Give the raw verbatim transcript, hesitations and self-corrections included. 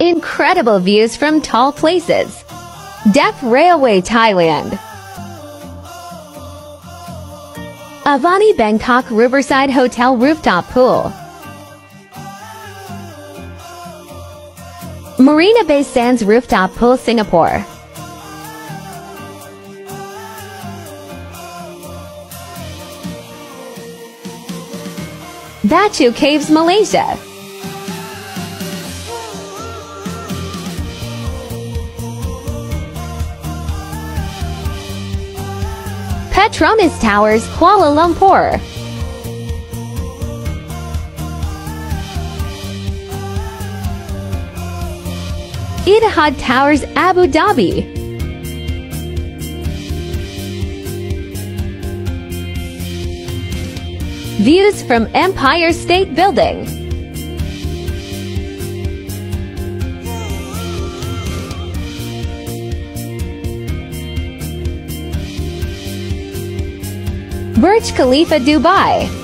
incredible views from tall places. Depth Railway Thailand. Avani Bangkok Riverside Hotel Rooftop Pool. Marina Bay Sands Rooftop Pool Singapore. Batu Caves Malaysia. Petronas Towers, Kuala Lumpur. Etihad Towers, Abu Dhabi. Views from Empire State Building. Burj Khalifa, Dubai.